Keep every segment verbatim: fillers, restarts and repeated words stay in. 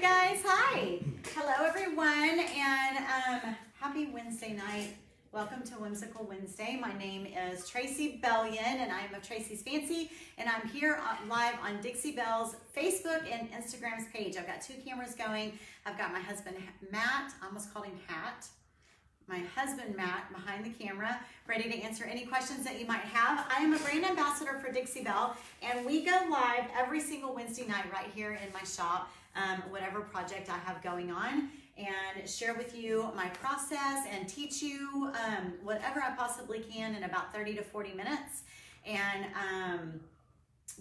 Hey guys, hi. Hello everyone, and um, happy Wednesday night. Welcome to Whimsical Wednesday. My name is Tracy Bellion, and I am of Tracy's Fancy, and I'm here on, live on Dixie Belle's Facebook and Instagram's page. I've got two cameras going. I've got my husband Matt, I almost called him Hat, my husband Matt behind the camera, ready to answer any questions that you might have. I am a brand ambassador for Dixie Belle, and we go live every single Wednesday night right here in my shop. Um, whatever project I have going on, and share with you my process and teach you um, whatever I possibly can in about thirty to forty minutes. And um,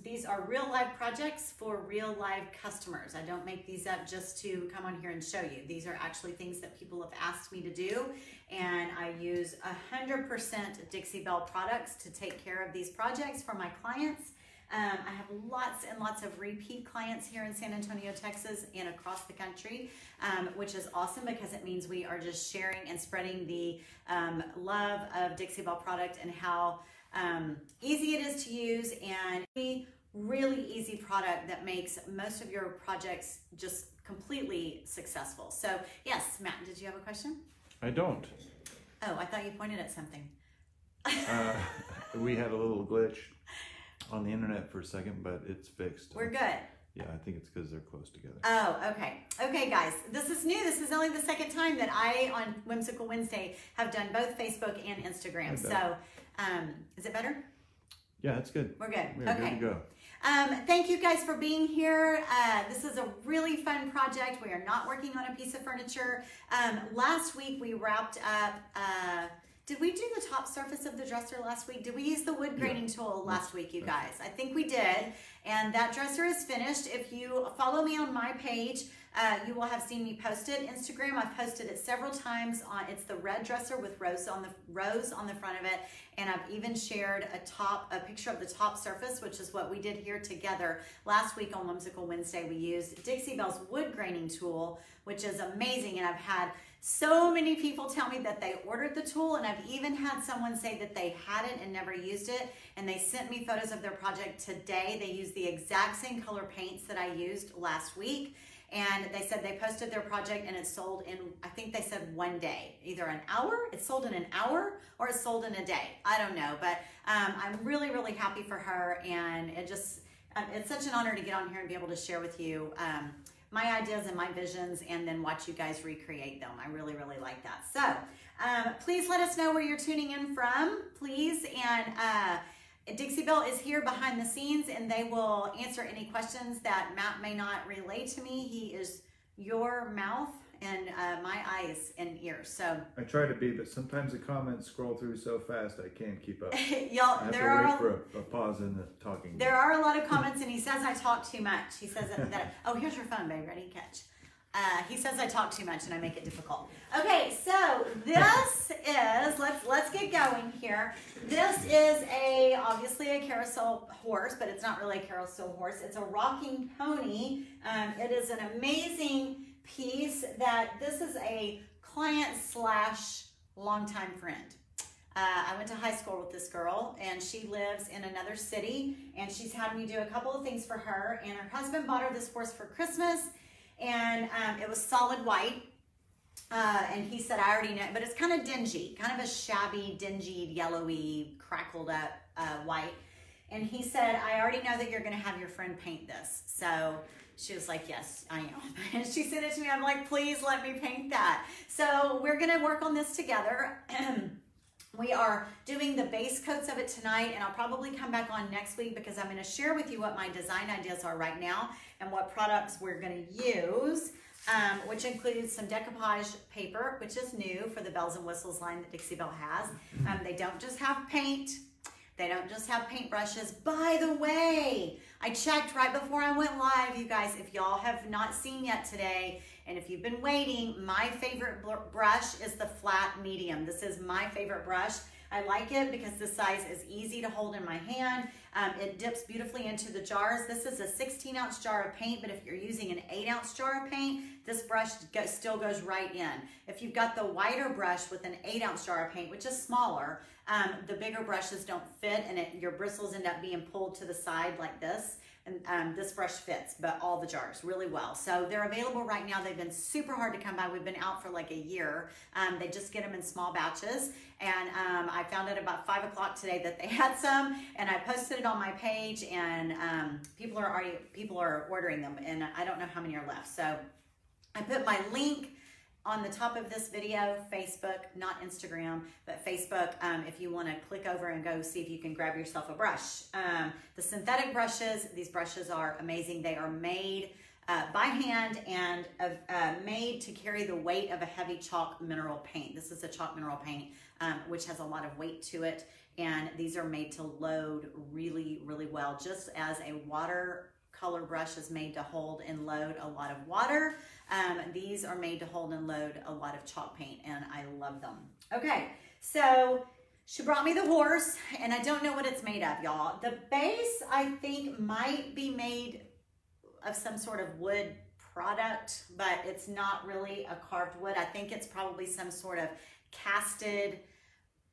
these are real live projects for real live customers. I don't make these up just to come on here and show you. These are actually things that people have asked me to do, and I use one hundred percent Dixie Belle products to take care of these projects for my clients. Um, I have lots and lots of repeat clients here in San Antonio, Texas, and across the country, um, which is awesome because it means we are just sharing and spreading the um, love of Dixie Belle product and how um, easy it is to use, and a really easy product that makes most of your projects just completely successful. So yes, Matt, did you have a question? I don't. Oh, I thought you pointed at something. uh, we had a little glitch on the internet for a second, but it's fixed. We're good. Yeah, I think it's because they're close together. Oh, okay. Okay, guys, this is new. This is only the second time that I, on Whimsical Wednesday, have done both Facebook and Instagram. So, um, is it better? Yeah, that's good. We're good. We're okay. Good to go. Um, thank you guys for being here. Uh, this is a really fun project. We are not working on a piece of furniture. Um, last week, we wrapped up... Uh, Did we do the top surface of the dresser last week? Did we use the wood graining yeah. tool last week, you guys? I think we did. And that dresser is finished. If you follow me on my page, uh, you will have seen me post it. Instagram, I've posted it several times. On It's the red dresser with rose on the rose on the front of it. And I've even shared a top, a picture of the top surface, which is what we did here together. Last week on Whimsical Wednesday, we used Dixie Belle's wood graining tool, which is amazing, and I've had so many people tell me that they ordered the tool, and I've even had someone say that they hadn't and never used it, and they sent me photos of their project today. They used the exact same color paints that I used last week, and they said they posted their project and it sold in, I think they said one day, either an hour, it sold in an hour, or it sold in a day. I don't know, but um, I'm really, really happy for her, and it just, um, it's such an honor to get on here and be able to share with you um, my ideas and my visions, and then watch you guys recreate them. I really, really like that. So um, please let us know where you're tuning in from, please, and uh, Dixie Belle is here behind the scenes, and they will answer any questions that Matt may not relay to me. He is your mouth and uh, my eyes and ears. So I try to be, but sometimes the comments scroll through so fast I can't keep up. Y'all, there are wait for a, a pause in the talking. There are a lot of comments, and he says I talk too much. He says that. that oh, here's your phone, babe. Ready? Catch. Uh, he says I talk too much, and I make it difficult. Okay, so this is let's let's get going here. This is a obviously a carousel horse, but it's not really a carousel horse. It's a rocking pony. Um, it is an amazing piece that this is a client slash longtime friend. Uh, I went to high school with this girl, and she lives in another city, and she's had me do a couple of things for her, and her husband bought her this horse for Christmas, and um, it was solid white, uh, and he said, I already know, but it's kind of dingy, kind of a shabby, dingy, yellowy, crackled up uh, white, and he said, I already know that you're going to have your friend paint this, so... She was like, yes, I am. And she sent it to me. I'm like, please let me paint that. So we're going to work on this together. We are doing the base coats of it tonight, and I'll probably come back on next week because I'm going to share with you what my design ideas are right now and what products we're going to use, um, which includes some decoupage paper, which is new for the Bells and Whistles line that Dixie Belle has. Um, they don't just have paint. They don't just have paintbrushes. By the way, I checked right before I went live, you guys, if y'all have not seen yet today, and if you've been waiting, my favorite brush is the flat medium. This is my favorite brush. I like it because this size is easy to hold in my hand. Um, it dips beautifully into the jars. This is a sixteen ounce jar of paint, but if you're using an eight ounce jar of paint, this brush still goes right in. If you've got the wider brush with an eight ounce jar of paint, which is smaller, um, the bigger brushes don't fit, and it, your bristles end up being pulled to the side like this. And um, this brush fits, but all the jars really well. So they're available right now. They've been super hard to come by. We've been out for like a year. Um, they just get them in small batches. And um, I found out about five o'clock today that they had some, and I posted it on my page, and um, people are already, people are ordering them, and I don't know how many are left. So I put my link on the top of this video, Facebook, not Instagram, but Facebook, um, if you want to click over and go see if you can grab yourself a brush. Um, the synthetic brushes, these brushes are amazing. They are made uh, by hand and uh, made to carry the weight of a heavy chalk mineral paint. This is a chalk mineral paint, um, which has a lot of weight to it, and these are made to load really, really well, just as a water color brush is made to hold and load a lot of water. Um, these are made to hold and load a lot of chalk paint, and I love them. Okay, so she brought me the horse, and I don't know what it's made of, y'all. The base, I think, might be made of some sort of wood product, but it's not really a carved wood. I think it's probably some sort of casted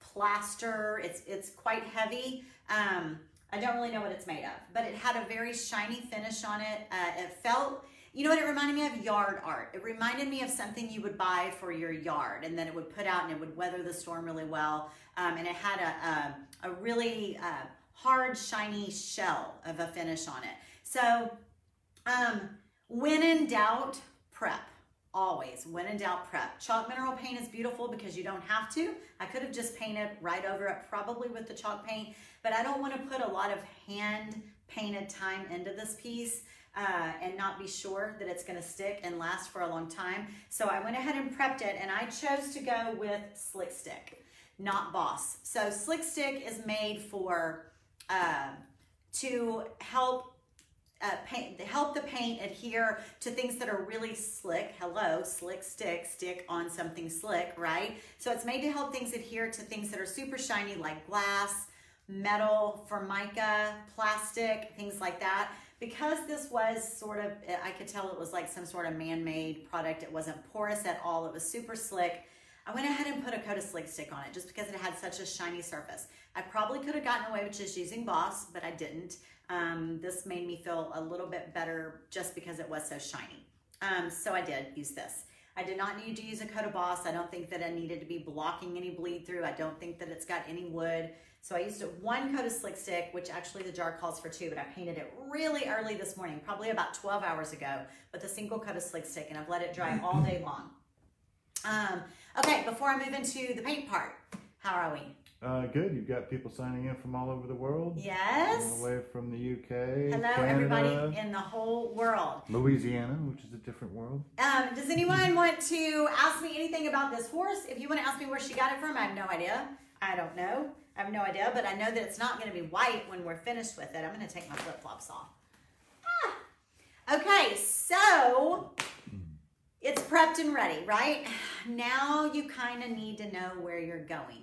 plaster. It's, it's quite heavy. Um, I don't really know what it's made of, but it had a very shiny finish on it. Uh, it felt, you know what, it reminded me of yard art. It reminded me of something you would buy for your yard, and then it would put out and it would weather the storm really well. Um, and it had a, a, a really uh, hard, shiny shell of a finish on it. So um, when in doubt, prep. Always, when in doubt, prep. Chalk mineral paint is beautiful because you don't have to. I could have just painted right over it, probably with the chalk paint, but I don't want to put a lot of hand painted time into this piece uh, and not be sure that it's going to stick and last for a long time. So I went ahead and prepped it, and I chose to go with Slick Stick, not Boss. So Slick Stick is made for uh, to help Uh, paint, help the paint adhere to things that are really slick. Hello, Slick Stick, stick on something slick, right? So it's made to help things adhere to things that are super shiny, like glass, metal, formica, plastic, things like that. Because this was sort of, I could tell it was like some sort of man-made product. It wasn't porous at all. It was super slick. I went ahead and put a coat of Slick Stick on it just because it had such a shiny surface. I probably could have gotten away with just using Boss, but I didn't. Um, this made me feel a little bit better just because it was so shiny. Um, so I did use this. I did not need to use a coat of Boss. I don't think that I needed to be blocking any bleed through. I don't think that it's got any wood. So I used one coat of Slick Stick, which actually the jar calls for two, but I painted it really early this morning, probably about twelve hours ago, with a single coat of Slick Stick, and I've let it dry all day long. Um, okay, before I move into the paint part, how are we? Uh, good. You've got people signing in from all over the world. Yes. All the way from the U K. Hello, Canada, everybody in the whole world. Louisiana, which is a different world. Um, does anyone want to ask me anything about this horse? If you want to ask me where she got it from, I have no idea. I don't know. I have no idea, but I know that it's not going to be white when we're finished with it. I'm going to take my flip-flops off. Ah. Okay, so it's prepped and ready, right? Now you kind of need to know where you're going.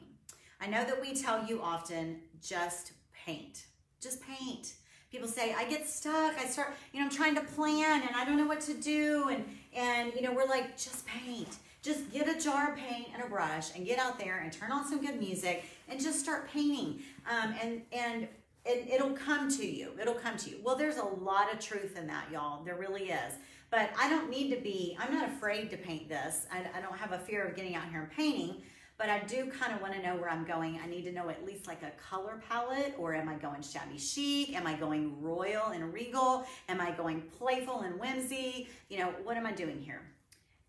I know that we tell you often, just paint, just paint. People say, I get stuck. I start, you know, I'm trying to plan and I don't know what to do. And, and you know, we're like, just paint, just get a jar of paint and a brush and get out there and turn on some good music and just start painting. Um, and, and it, it'll come to you. It'll come to you. Well, there's a lot of truth in that, y'all. There really is. But I don't need to be, I'm not afraid to paint this. I, I don't have a fear of getting out here and painting. But I do kind of want to know where I'm going. I need to know at least like a color palette, or am I going shabby chic? Am I going royal and regal? Am I going playful and whimsy? You know, what am I doing here?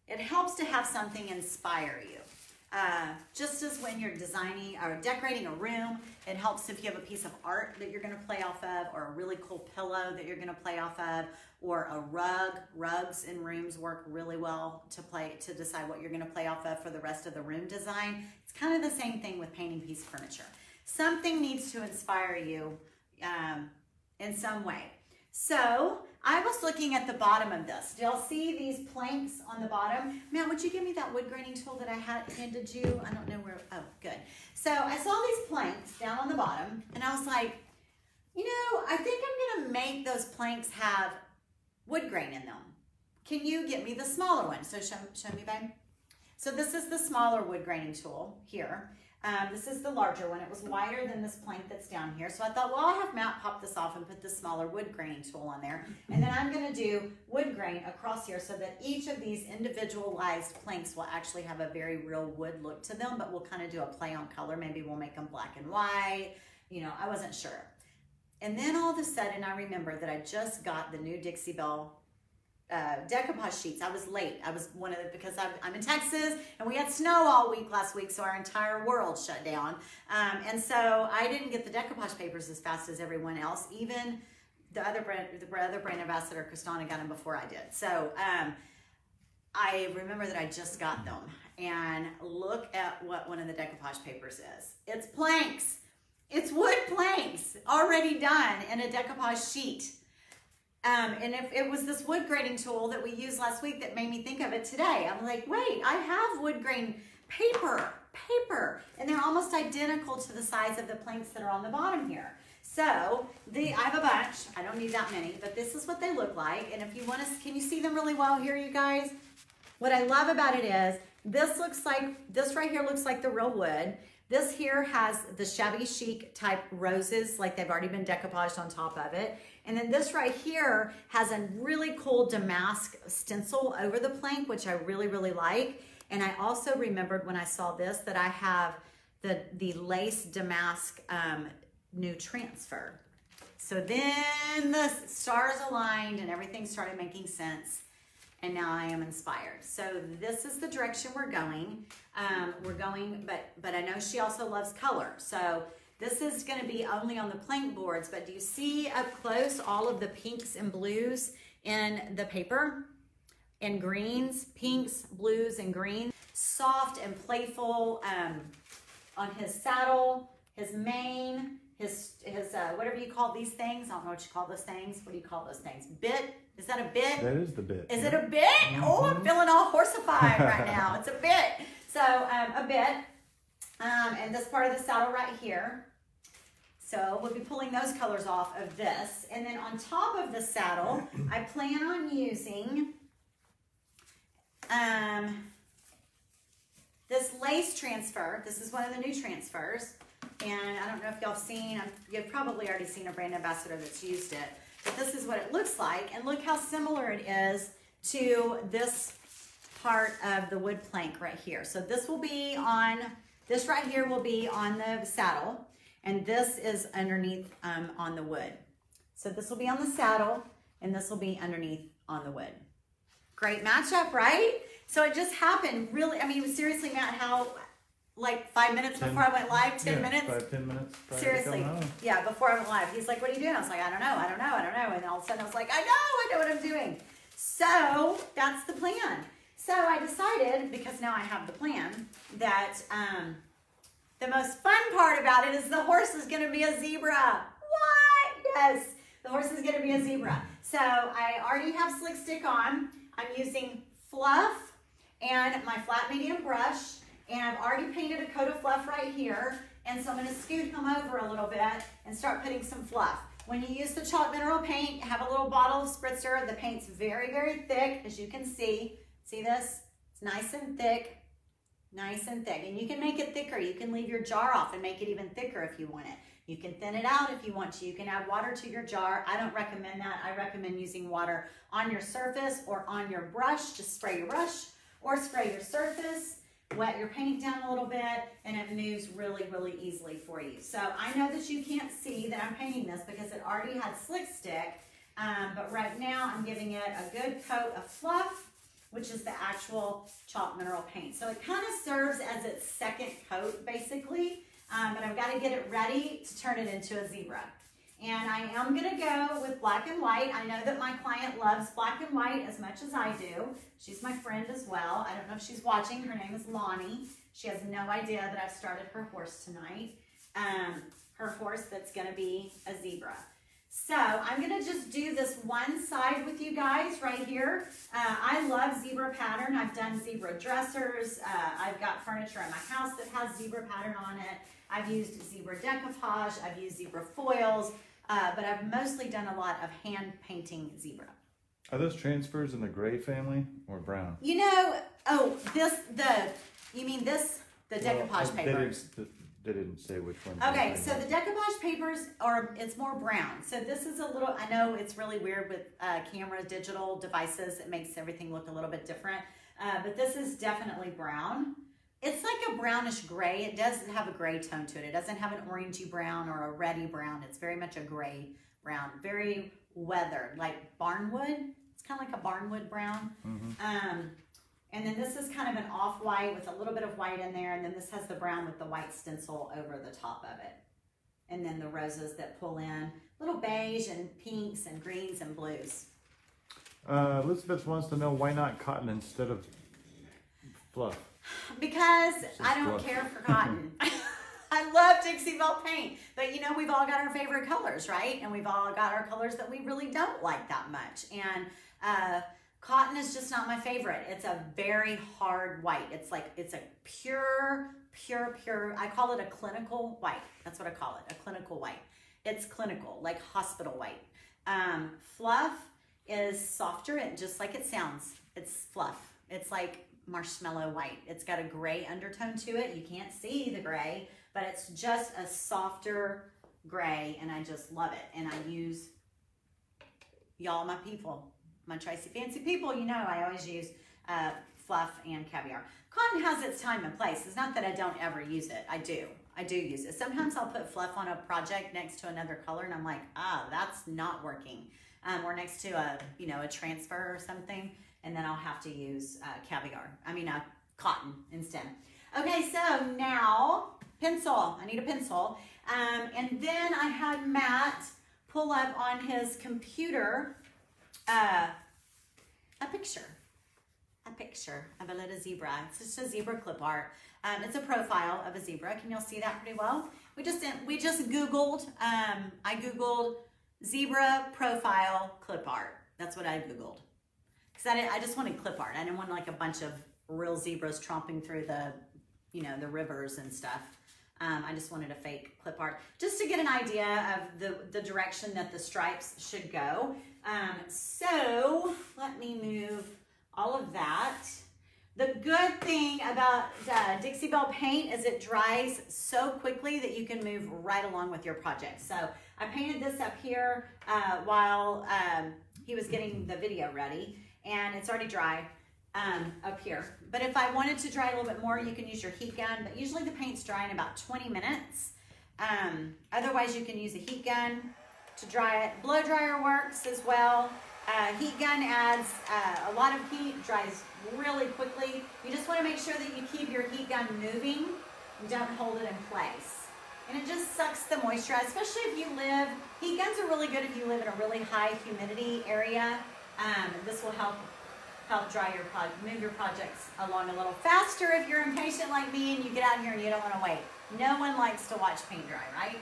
It helps to have something inspire you. Uh, just as when you're designing or decorating a room, it helps if you have a piece of art that you're going to play off of, or a really cool pillow that you're going to play off of, or a rug. Rugs in rooms work really well to play to decide what you're going to play off of for the rest of the room design. It's kind of the same thing with painting piece of furniture. Something needs to inspire you um, in some way. So I was looking at the bottom of this. Do y'all see these planks on the bottom? Matt, would you give me that wood graining tool that I had handed you? I don't know where, oh, good. So I saw these planks down on the bottom, and I was like, you know, I think I'm gonna make those planks have wood grain in them. Can you get me the smaller one? So show, show me, babe. So this is the smaller wood graining tool here. Um, this is the larger one. It was wider than this plank that's down here. So I thought, well, I'll have Matt pop this off and put the smaller wood graining tool on there. And then I'm going to do wood grain across here so that each of these individualized planks will actually have a very real wood look to them, but we'll kind of do a play on color. Maybe we'll make them black and white. You know, I wasn't sure. And then all of a sudden, I remember that I just got the new Dixie Belle Uh, decoupage sheets. I was late. I was one of the, because I'm, I'm in Texas and we had snow all week last week, so our entire world shut down. Um, and so I didn't get the decoupage papers as fast as everyone else. Even the other brand, the other brand ambassador, Kristana, got them before I did. So um, I remember that I just got them. And look at what one of the decoupage papers is. It's planks. It's wood planks already done in a decoupage sheet. Um, and if it was this wood graining tool that we used last week that made me think of it today. I'm like, wait, I have wood grain paper, paper. And they're almost identical to the size of the planks that are on the bottom here. So the, I have a bunch. I don't need that many, but this is what they look like. And if you want to, can you see them really well here, you guys? What I love about it is this looks like, this right here looks like the real wood. This here has the shabby chic type roses, like they've already been decoupaged on top of it. And then this right here has a really cool damask stencil over the plank, which I really, really like. And I also remembered when I saw this that I have the, the lace damask um, new transfer. So then the stars aligned and everything started making sense. And now I am inspired. So this is the direction we're going. Um, we're going, but, but I know she also loves color. So this is going to be only on the plank boards, but do you see up close all of the pinks and blues in the paper? And greens, pinks, blues, and greens. Soft and playful um, on his saddle, his mane, his, his uh, whatever you call these things. I don't know what you call those things. What do you call those things? Bit? Is that a bit? That is the bit. Is it a bit? Mm-hmm. Oh, I'm feeling all horsified right now. It's a bit. So um, a bit. Um, and this part of the saddle right here. So we'll be pulling those colors off of this. And then on top of the saddle, I plan on using um, this lace transfer. This is one of the new transfers. And I don't know if y'all have seen, you've probably already seen a brand ambassador that's used it. But this is what it looks like. And look how similar it is to this part of the wood plank right here. So this will be on... This right here will be on the saddle, and this is underneath um, on the wood. So this will be on the saddle, and this will be underneath on the wood. Great matchup, right? So it just happened really, I mean, seriously, Matt, how, like five minutes ten, before I went live, ten yeah, minutes? Five, ten minutes. Seriously, yeah, before I went live. He's like, what are you doing? I was like, I don't know, I don't know, I don't know. And then all of a sudden I was like, I know, I know what I'm doing. So that's the plan. So I decided, because now I have the plan, that um, the most fun part about it is the horse is going to be a zebra. What? Yes, the horse is going to be a zebra. So I already have Slick Stick on. I'm using fluff and my flat medium brush, and I've already painted a coat of fluff right here. And so I'm going to scoot him over a little bit and start putting some fluff. When you use the chalk mineral paint, have a little bottle of spritzer. The paint's very, very thick, as you can see. See this? It's nice and thick, nice and thick. And you can make it thicker. You can leave your jar off and make it even thicker if you want it. You can thin it out if you want to. You can add water to your jar. I don't recommend that. I recommend using water on your surface or on your brush. Just spray your brush or spray your surface. Wet your paint down a little bit, and it moves really, really easily for you. So I know that you can't see that I'm painting this because it already had Slick Stick, um, but right now I'm giving it a good coat of fluff, which is the actual chalk mineral paint. So it kind of serves as its second coat, basically, um, but I've got to get it ready to turn it into a zebra. And I am gonna go with black and white. I know that my client loves black and white as much as I do. She's my friend as well. I don't know if she's watching. Her name is Lonnie. She has no idea that I've started her horse tonight. Um, her horse that's gonna be a zebra. So I'm gonna just do this one side with you guys right here. Uh, I love zebra pattern. I've done zebra dressers. Uh, I've got furniture in my house that has zebra pattern on it. I've used zebra decoupage. I've used zebra foils, uh, but I've mostly done a lot of hand painting zebra. Are those transfers in the gray family or brown? You know, oh, this, the, you mean this, the decoupage well, paper. They didn't, they didn't say which one. Okay, so the decoupage papers are, it's more brown. So this is a little, I know it's really weird with uh, cameras, digital devices. It makes everything look a little bit different. Uh, but this is definitely brown. It's like a brownish gray. It does have a gray tone to it. It doesn't have an orangey brown or a reddy brown. It's very much a gray brown, very weathered, like barnwood. It's kind of like a barnwood brown. Mm-hmm. um, and then this is kind of an off-white with a little bit of white in there. And then this has the brown with the white stencil over the top of it. And then the roses that pull in, little beige and pinks and greens and blues. Uh, Elizabeth wants to know, why not cotton instead of fluff? Because I don't fluff. care for cotton. I love Dixie Belle paint, but you know, we've all got our favorite colors, right? And we've all got our colors that we really don't like that much. And uh, cotton is just not my favorite. It's a very hard white. It's like, it's a pure, pure, pure, I call it a clinical white. That's what I call it, a clinical white. It's clinical, like hospital white. Um, fluff is softer, and just like it sounds, it's fluff. It's like marshmallow white. It's got a gray undertone to it. You can't see the gray, but it's just a softer gray, and I just love it. And I use, y'all, my people, my Tracy Fancy people, you know I always use uh, fluff and caviar. Cotton has its time and place. It's not that I don't ever use it. I do. I do use it. Sometimes I'll put fluff on a project next to another color, and I'm like, ah, that's not working. Um, or next to a, you know, a transfer or something, and then I'll have to use uh, caviar. I mean, uh, cotton instead. Okay, so now, pencil. I need a pencil. Um, and then I had Matt pull up on his computer uh, a picture. A picture of a little zebra. It's just a zebra clip art. Um, it's a profile of a zebra. Can y'all see that pretty well? We just, we just Googled, um, I Googled zebra profile clip art. That's what I Googled. Because I, I just wanted clip art. I didn't want like a bunch of real zebras tromping through the, you know, the rivers and stuff. Um, I just wanted a fake clip art just to get an idea of the, the direction that the stripes should go. Um, so let me move all of that. The good thing about uh, Dixie Belle paint is it dries so quickly that you can move right along with your project. So I painted this up here uh, while um, he was getting the video ready, and it's already dry um, up here. But if I wanted to dry a little bit more, you can use your heat gun, but usually the paint's dry in about twenty minutes. Um, otherwise, you can use a heat gun to dry it. Blow dryer works as well. Uh, heat gun adds uh, a lot of heat, dries really quickly. You just want to make sure that you keep your heat gun moving and don't hold it in place. And it just sucks the moisture out, especially if you live, heat guns are really good if you live in a really high humidity area. Um, this will help help dry your project, move your projects along a little faster if you're impatient like me and you get out here and you don't want to wait. No one likes to watch paint dry, right?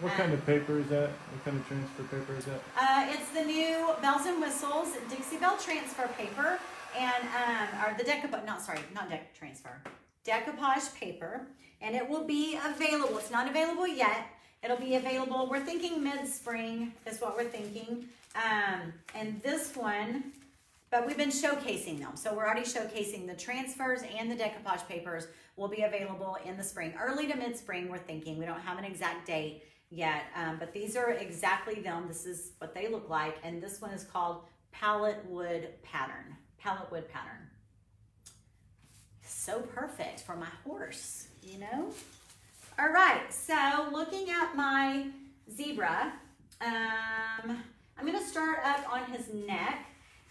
What um, kind of paper is that? What kind of transfer paper is that? Uh, it's the new Bells and Whistles Dixie Belle transfer paper, and um, or the decoupage, not sorry, not deck transfer, decoupage paper, and it will be available. It's not available yet. It'll be available. We're thinking mid-spring is what we're thinking. Um, and this one, but we've been showcasing them. So we're already showcasing the transfers and the decoupage papers will be available in the spring. Early to mid-spring, we're thinking. We don't have an exact date yet, um, but these are exactly them. This is what they look like, and this one is called pallet wood pattern. Pallet wood pattern. So perfect for my horse, you know? All right, so looking at my zebra, um, I'm gonna start up on his neck,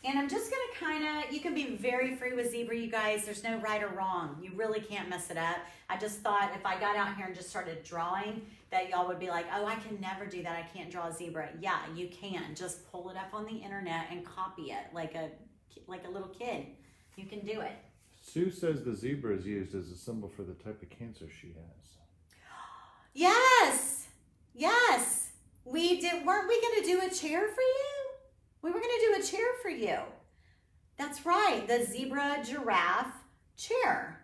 and I'm just gonna kinda, you can be very free with zebra, you guys. There's no right or wrong. You really can't mess it up. I just thought if I got out here and just started drawing, that y'all would be like, oh, I can never do that. I can't draw a zebra. Yeah, you can. Just pull it up on the internet and copy it like a, like a little kid. You can do it. Sue says the zebra is used as a symbol for the type of cancer she has. Yes, yes. We did, weren't we gonna do a chair for you? We were gonna do a chair for you. That's right, the zebra giraffe chair.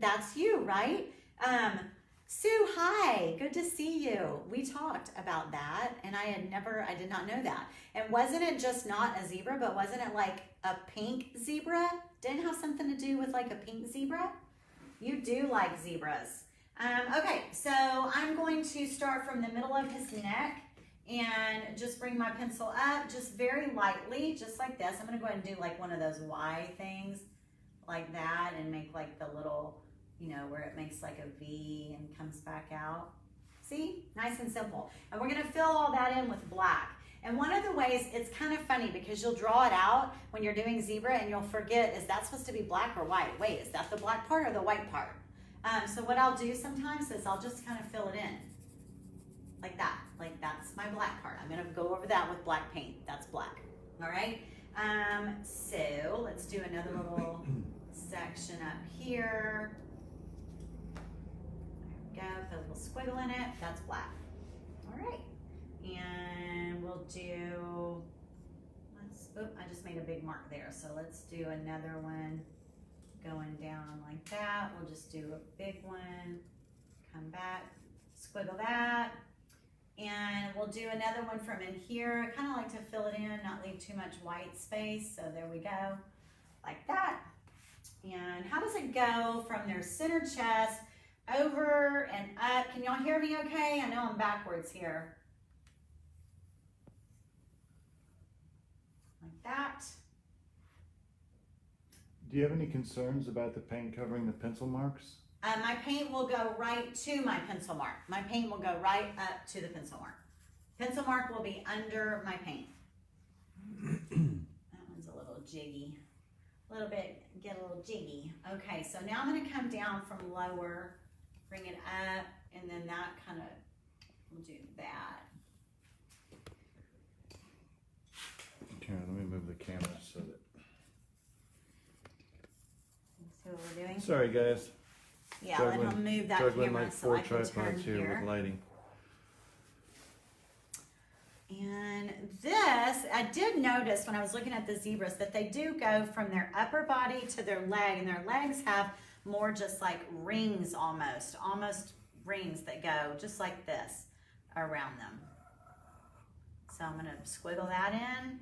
That's you, right? Um, Sue, hi, good to see you. We talked about that and I had never, I did not know that. And wasn't it just not a zebra, but wasn't it like a pink zebra? Didn't have something to do with like a pink zebra? You do like zebras. Um, okay, so I'm going to start from the middle of his neck and just bring my pencil up just very lightly, just like this. I'm gonna go ahead and do like one of those Y things like that and make like the little, you know, where it makes like a V and comes back out. See? Nice and simple. And we're gonna fill all that in with black. And one of the ways, it's kind of funny because you'll draw it out when you're doing zebra and you'll forget, is that supposed to be black or white? Wait, is that the black part or the white part? Um, so what I'll do sometimes is I'll just kind of fill it in like that. Like that's my black part. I'm gonna go over that with black paint. That's black, all right? Um, so let's do another little section up here. Go, put a little squiggle in it, that's black. All right, and we'll do, let's, oh, I just made a big mark there, so let's do another one going down like that. We'll just do a big one, come back, squiggle that, and we'll do another one from in here. I kind of like to fill it in, not leave too much white space, so there we go, like that. And how does it go from their center chest over and up? Can y'all hear me okay? I know I'm backwards here. Like that. Do you have any concerns about the paint covering the pencil marks? Uh, my paint will go right to my pencil mark. My paint will go right up to the pencil mark. Pencil mark will be under my paint. That one's a little jiggy. A little bit, get a little jiggy. Okay, so now I'm gonna come down from lower, bring it up, and then that kind of, we'll do that. Okay, let me move the camera so that. See what we're doing? Sorry guys. Yeah, let him move that camera like so I can turn here. With lighting. And this, I did notice when I was looking at the zebras that they do go from their upper body to their leg, and their legs have more just like rings almost, almost rings that go just like this around them. So I'm gonna squiggle that in.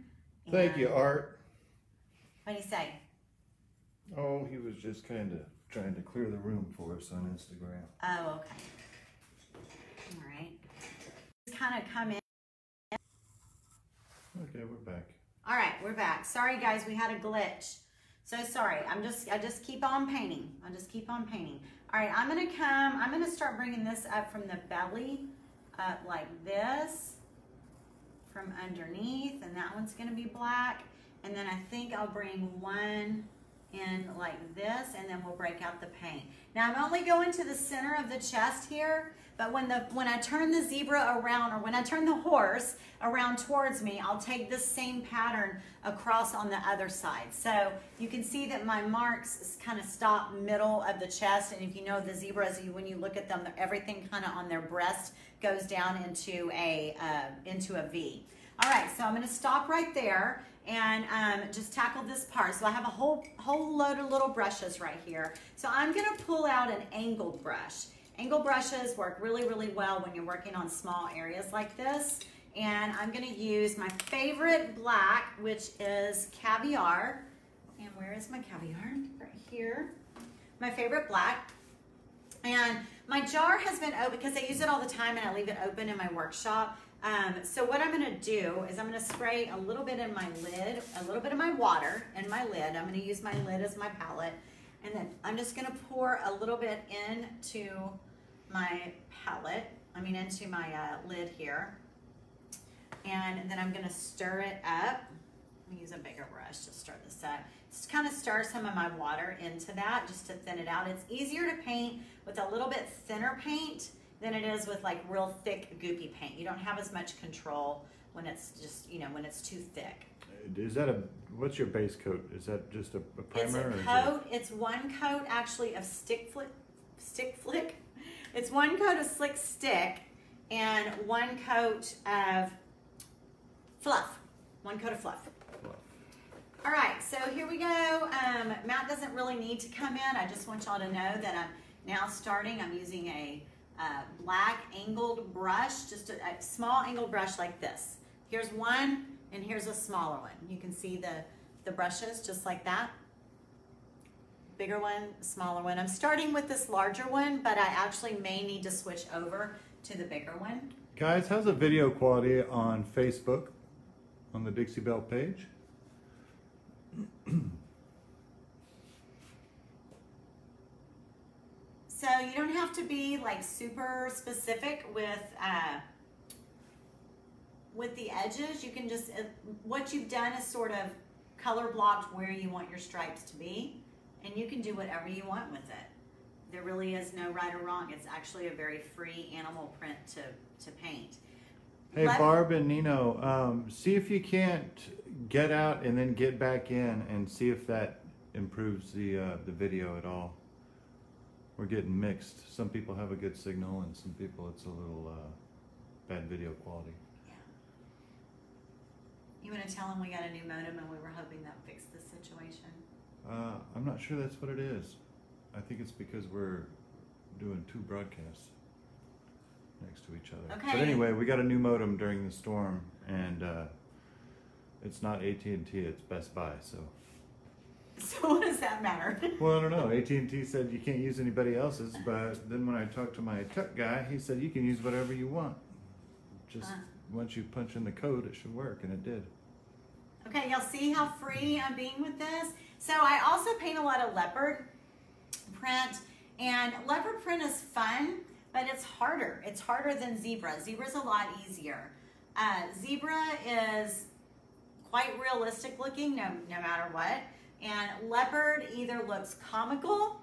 Thank you, Art. What do you say? Oh, he was just kind of trying to clear the room for us on Instagram. Oh, okay. All right. Just kind of come in. Okay, we're back. All right, we're back. Sorry guys, we had a glitch. So sorry. I'm just I just keep on painting. I just keep on painting. All right, I'm gonna come, I'm gonna start bringing this up from the belly up like this from underneath, and that one's gonna be black. And then I think I'll bring one in like this, and then we'll break out the paint. Now I'm only going to the center of the chest here, but when the when I turn the zebra around, or when I turn the horse around towards me, I'll take this same pattern across on the other side. So you can see that my marks kind of stop middle of the chest, and if you know the zebras, you, when you look at them, everything kind of on their breast goes down into a, uh, into a V. All right, so I'm gonna stop right there and um, just tackle this part. So I have a whole, whole load of little brushes right here. So I'm gonna pull out an angled brush. Angle brushes work really, really well when you're working on small areas like this. And I'm gonna use my favorite black, which is Caviar. And where is my Caviar? Right here. My favorite black. And my jar has been open, because I use it all the time and I leave it open in my workshop. Um, so what I'm gonna do is I'm gonna spray a little bit in my lid, a little bit of my water in my lid. I'm gonna use my lid as my palette. And then I'm just gonna pour a little bit into my palette, I mean into my uh, lid here. And then I'm gonna stir it up. I'm gonna use a bigger brush to stir this up. Just kind of stir some of my water into that just to thin it out. It's easier to paint with a little bit thinner paint than it is with like real thick, goopy paint. You don't have as much control when it's just, you know, when it's too thick. Is that a, what's your base coat? Is that just a, a primer? It's a coat. It... It's one coat actually of stick flick, stick flick. It's one coat of Slick Stick and one coat of fluff. One coat of fluff. Fluff. All right, so here we go. Um, Matt doesn't really need to come in. I just want y'all to know that I'm now starting. I'm using a uh, black angled brush, just a, a small angled brush like this. Here's one and here's a smaller one. You can see the, the brushes just like that. Bigger one, smaller one. I'm starting with this larger one, but I actually may need to switch over to the bigger one. Guys, how's the video quality on Facebook, on the Dixie Belle page? So you don't have to be like super specific with uh, with the edges. You can just, what you've done is sort of color blocked where you want your stripes to be, and you can do whatever you want with it. There really is no right or wrong. It's actually a very free animal print to, to paint. Hey, Let Barb and Nino, um, see if you can't get out and then get back in and see if that improves the, uh, the video at all. We're getting mixed. Some people have a good signal and some people it's a little uh, bad video quality. Yeah. You want to tell them we got a new modem and we were hoping that fixed the situation? Uh, I'm not sure that's what it is. I think it's because we're doing two broadcasts next to each other. Okay. But anyway, we got a new modem during the storm, and uh, it's not A T and T, it's Best Buy, so. So what does that matter? Well, I don't know. A T and T said you can't use anybody else's, but then when I talked to my tech guy, he said you can use whatever you want. Just uh. once you punch in the code, it should work, and it did. Okay, y'all see how free I'm being with this? So I also paint a lot of leopard print, and leopard print is fun, but it's harder. It's harder than zebra. Zebra's a lot easier. Uh, zebra is quite realistic looking, no, no matter what, and leopard either looks comical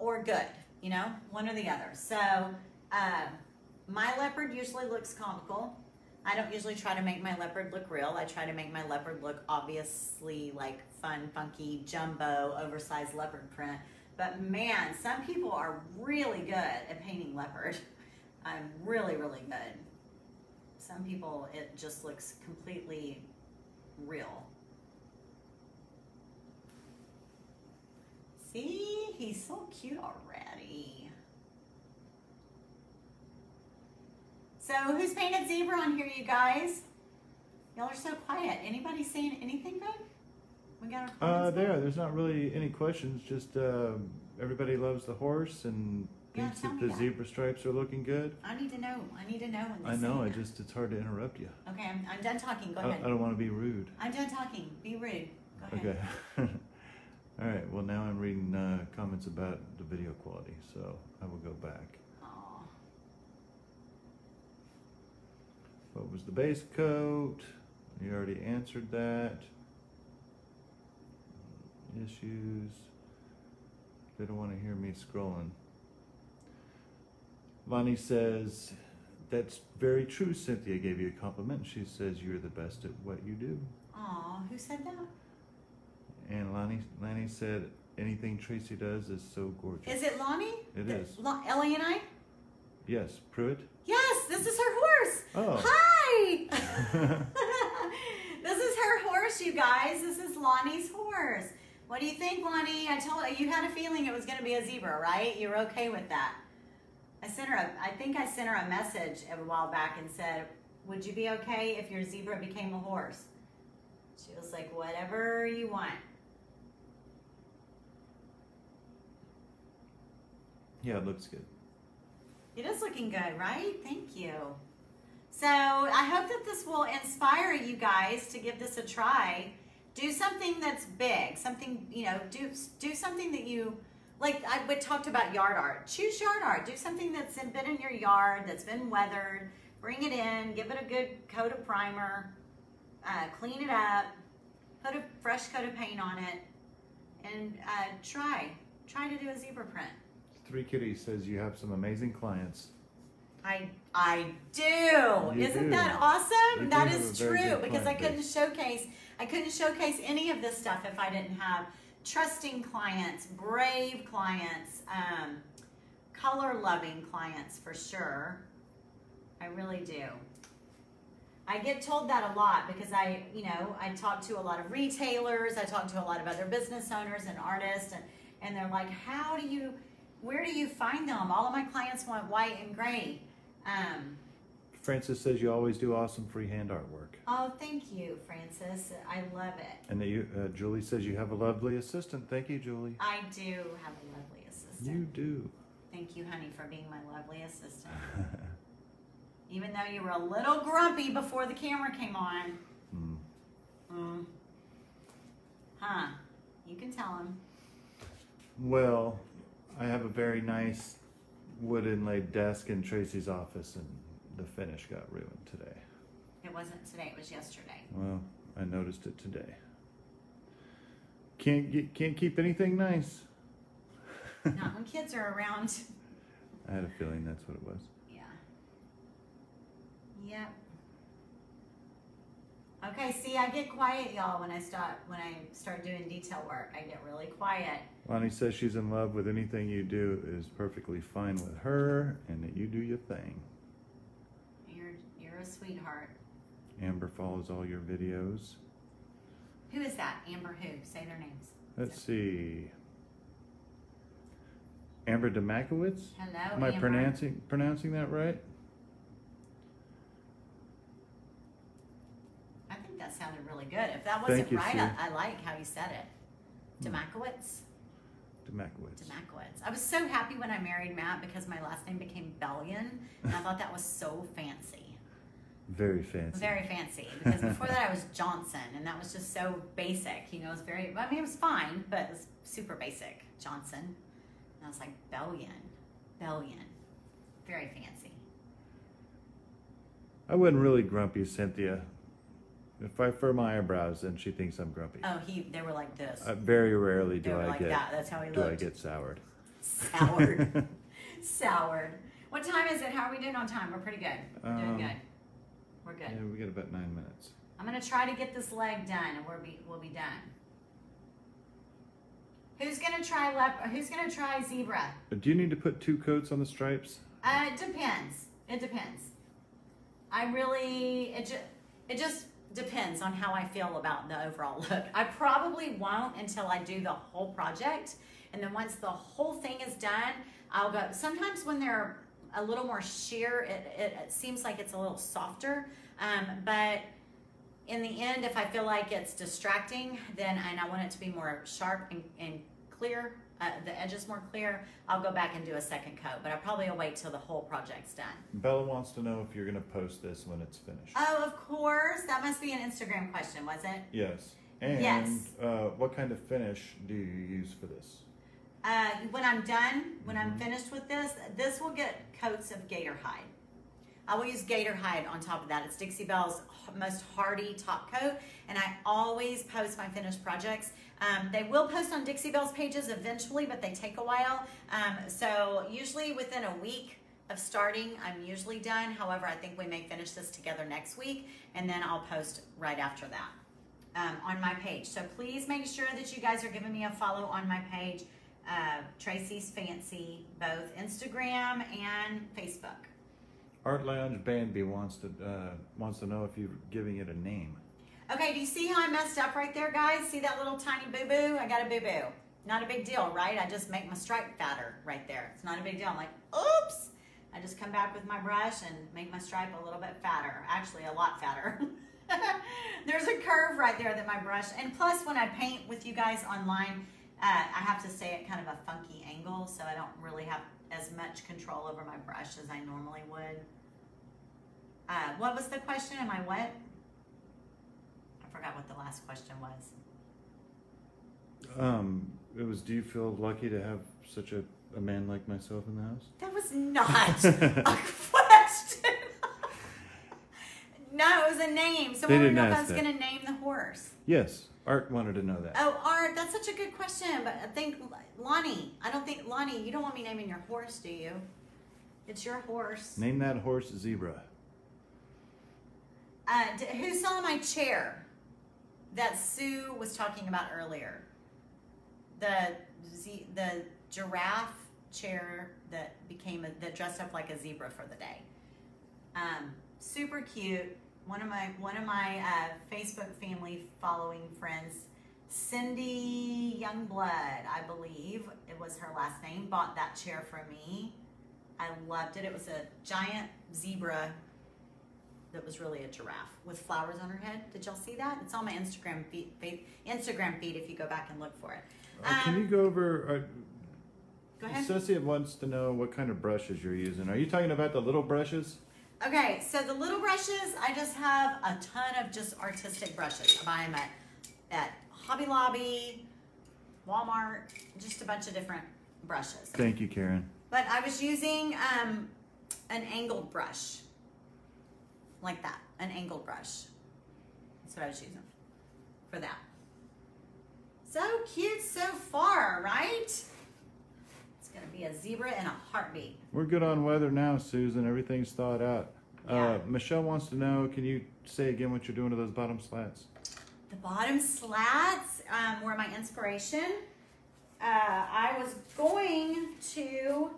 or good, you know, one or the other. So uh, my leopard usually looks comical. I don't usually try to make my leopard look real. I try to make my leopard look obviously like fun, funky, jumbo, oversized leopard print. But man, some people are really good at painting leopard. I'm really, really good. Some people, it just looks completely real. See, he's so cute already. So who's painted zebra on here, you guys? Y'all are so quiet. Anybody saying anything, babe? We got our uh, there. There's not really any questions. Just uh, everybody loves the horse and yeah, thinks that the that. zebra stripes are looking good. I need to know. I need to know when they I know. I that. just, it's hard to interrupt you. Okay, I'm, I'm done talking. Go I, ahead. I don't want to be rude. I'm done talking. Be rude. Go ahead. Okay. All right. Well, now I'm reading uh, comments about the video quality, so I will go back. What was the base coat? You already answered that. Issues. They don't want to hear me scrolling. Lonnie says, that's very true. Cynthia gave you a compliment. She says you're the best at what you do. Aw, who said that? And Lonnie, Lonnie said, anything Tracy does is so gorgeous. Is it Lonnie? It the, is. Lo Ellie and I? Yes. Pruitt? Yes, this is her horse. Oh. Hi! This is her horse, you guys. This is Lonnie's horse. What do you think, Lonnie? I told you, you had a feeling it was going to be a zebra, right? You were okay with that. I sent her a, I think I sent her a message a while back and said, would you be okay if your zebra became a horse? She was like, whatever you want. Yeah, it looks good. It is looking good, right? Thank you. So I hope that this will inspire you guys to give this a try. Do something that's big, something, you know, do, do something that you, like I we talked about yard art. Choose yard art. Do something that's been in your yard, that's been weathered. Bring it in, give it a good coat of primer, uh, clean it up, put a fresh coat of paint on it, and uh, try. Try to do a zebra print. Three Kitty says you have some amazing clients. I I do. You Isn't do. that awesome? You that is true because I couldn't base. showcase I couldn't showcase any of this stuff if I didn't have trusting clients, brave clients, um, color loving clients for sure. I really do. I get told that a lot because I, you know, I talk to a lot of retailers, I talk to a lot of other business owners and artists, and, and they're like, how do you where do you find them? All of my clients want white and gray. Um, Francis says you always do awesome freehand artwork. Oh, thank you, Francis. I love it. And you, uh, Julie says you have a lovely assistant. Thank you, Julie. I do have a lovely assistant. You do. Thank you, honey, for being my lovely assistant. Even though you were a little grumpy before the camera came on. Mm. Mm. Huh. You can tell him. Well, I have a very nice wood inlaid desk in Tracy's office, and the finish got ruined today. It wasn't today, it was yesterday. Well, I noticed it today. Can't get, can't keep anything nice. Not when kids are around. I had a feeling that's what it was. Yeah. Yep. Okay, see, I get quiet, y'all, when I start when I start doing detail work. I get really quiet. Lonnie says she's in love with anything you do, is perfectly fine with her, and that you do your thing. You're you're a sweetheart. Amber follows all your videos. Who is that? Amber who? Say their names. Let's see. Amber Demakowitz? Hello. Am I Amber. pronouncing pronouncing that right? That sounded really good. If that wasn't you, right, I, I like how you said it. Demakowitz. Demakowitz. Demakowitz. I was so happy when I married Matt because my last name became Bellion, and I thought that was so fancy. Very fancy. Very fancy. Because before that, I was Johnson, and that was just so basic. You know, it was very, I mean, it was fine, but it was super basic. Johnson. And I was like, Bellion. Bellion. Very fancy. I wasn't really grumpy, Cynthia. If I fur my eyebrows, then she thinks I'm grumpy. Oh, he, they were like this. Uh, very rarely do I like get that. That's how he do looked. I get soured. Soured. Soured. What time is it? How are we doing on time? We're pretty good. We're um, doing good. We're good. Yeah, we got about nine minutes. I'm going to try to get this leg done, and we'll be, we'll be done. Who's going to try leopard? Who's going to try zebra? Do you need to put two coats on the stripes? Uh, it depends. It depends. I really, it, ju it just... depends on how I feel about the overall look. I probably won't until I do the whole project, and then once the whole thing is done, I'll go. Sometimes when they're a little more sheer, it, it, it seems like it's a little softer, um, but in the end, if I feel like it's distracting, then and I want it to be more sharp and, and clear, uh, the edges more clear, I'll go back and do a second coat, but I probably will wait till the whole project's done. Bella wants to know if you're going to post this when it's finished. Oh, of course. That must be an Instagram question, was it? Yes. And yes. Uh, what kind of finish do you use for this? Uh, when I'm done, when mm-hmm. I'm finished with this, this will get coats of Gator Hide. I will use Gator Hide on top of that. It's Dixie Belle's most hardy top coat, and I always post my finished projects. Um, they will post on Dixie Belle's pages eventually, but they take a while. Um, so usually within a week of starting, I'm usually done. However, I think we may finish this together next week, and then I'll post right after that um, on my page. So please make sure that you guys are giving me a follow on my page, uh, Tracy's Fancy, both Instagram and Facebook. Art Lounge Bambi wants to uh, wants to know if you're giving it a name. Okay, do you see how I messed up right there, guys? See that little tiny boo-boo? I got a boo-boo. Not a big deal, right? I just make my stripe fatter right there. It's not a big deal. I'm like, oops! I just come back with my brush and make my stripe a little bit fatter. Actually, a lot fatter. There's a curve right there that my brush, and plus when I paint with you guys online, uh, I have to stay at kind of a funky angle, so I don't really have as much control over my brush as I normally would. Uh, what was the question? Am I what? I forgot what the last question was. Um, it was, do you feel lucky to have such a, a man like myself in the house? That was not a question. No, it was a name. Someone wanted to know if I was going to name the horse. Yes. Art wanted to know that. Oh, Art, that's such a good question, but I think Lonnie, I don't think, Lonnie, you don't want me naming your horse, do you? It's your horse. Name that horse Zebra. Uh, who saw my chair that Sue was talking about earlier? The the giraffe chair that became, a, that dressed up like a zebra for the day. Um, super cute. One of my one of my uh, Facebook family following friends Cindy Youngblood, I believe it was her last name, bought that chair for me. I loved it. It was a giant zebra that was really a giraffe with flowers on her head. Did y'all see that? It's on my Instagram feed, feed, Instagram feed if you go back and look for it. Uh, um, can you go over... Uh, go ahead. Associate wants to know what kind of brushes you're using. Are you talking about the little brushes? Okay, so the little brushes, I just have a ton of just artistic brushes. I buy them at, at Hobby Lobby, Walmart, just a bunch of different brushes. Thank you, Karen. But I was using um, an angled brush, like that, an angled brush. That's what I was using for that. So cute so far, right? It's gonna be a zebra in a heartbeat. We're good on weather now, Susan. Everything's thawed out. Yeah. Uh, Michelle wants to know, can you say again what you're doing to those bottom slats? The bottom slats um, were my inspiration. Uh, I was going to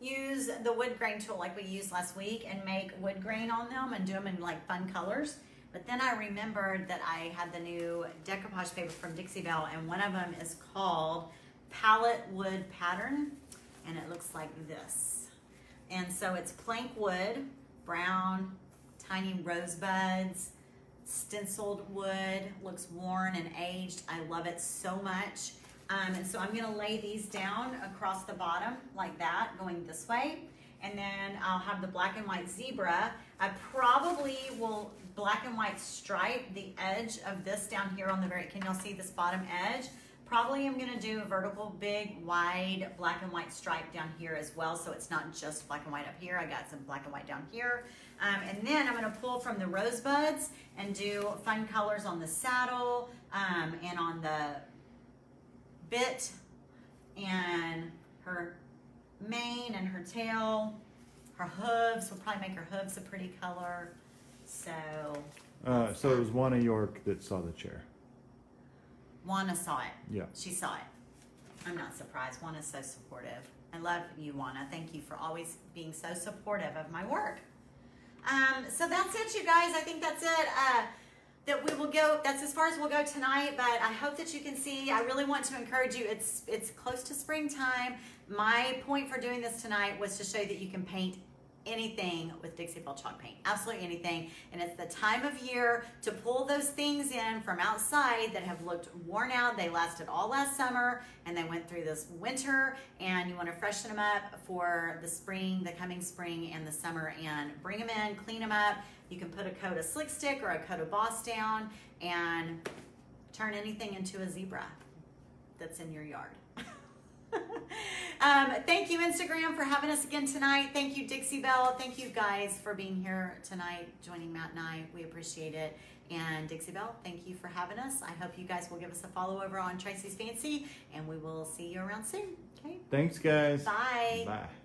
use the wood grain tool like we used last week and make wood grain on them and do them in like fun colors. But then I remembered that I had the new decoupage paper from Dixie Belle, and one of them is called Palette Wood Pattern, and it looks like this. And so it's plank wood, brown, tiny rosebuds, stenciled wood, looks worn and aged. I love it so much. Um, and so I'm gonna lay these down across the bottom like that, going this way. And then I'll have the black and white zebra. I probably will black and white stripe the edge of this down here on the very, can y'all see this bottom edge? Probably I'm gonna do a vertical, big, wide black and white stripe down here as well, so it's not just black and white up here. I got some black and white down here. Um, and then I'm gonna pull from the rosebuds and do fun colors on the saddle um, and on the bit and her mane and her tail, her hooves. We'll probably make her hooves a pretty color. So, uh, so it was Juana York that saw the chair. Juana saw it. Yeah, she saw it. I'm not surprised. Juana's so supportive. I love you, Juana. Thank you for always being so supportive of my work. Um, so that's it, you guys. I think that's it. Uh, That we will go, that's as far as we'll go tonight, but I hope that you can see. I really want to encourage you. It's it's close to springtime. My point for doing this tonight was to show you that you can paint anything with Dixie Belle chalk paint, absolutely anything. And it's the time of year to pull those things in from outside that have looked worn out. They lasted all last summer and they went through this winter, and you want to freshen them up for the spring, the coming spring and the summer, and bring them in, clean them up. You can put a coat of Slick Stick or a coat of Boss down and turn anything into a zebra that's in your yard. Um, thank you, Instagram, for having us again tonight. Thank you, Dixie Belle. Thank you guys for being here tonight, joining Matt and I. We appreciate it. And Dixie Belle, thank you for having us. I hope you guys will give us a follow over on Tracy's Fancy, and we will see you around soon. Okay. Thanks, guys. Bye. Bye.